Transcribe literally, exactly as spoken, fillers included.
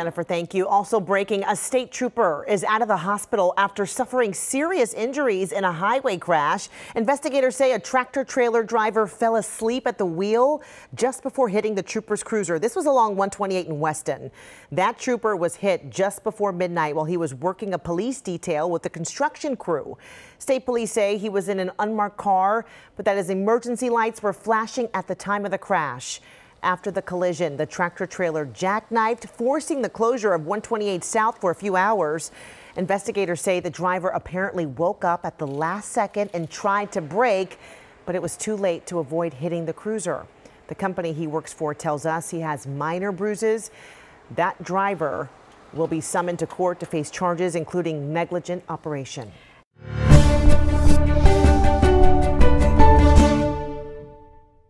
Jennifer, thank you. Also breaking, a state trooper is out of the hospital after suffering serious injuries in a highway crash. Investigators say a tractor trailer driver fell asleep at the wheel just before hitting the trooper's cruiser. This was along one twenty-eight in Weston. That trooper was hit just before midnight while he was working a police detail with the construction crew. State police say he was in an unmarked car, but that his emergency lights were flashing at the time of the crash. After the collision, the tractor trailer jackknifed, forcing the closure of one twenty-eight South for a few hours. Investigators say the driver apparently woke up at the last second and tried to brake, but it was too late to avoid hitting the cruiser. The company he works for tells us he has minor bruises. That driver will be summoned to court to face charges, including negligent operation.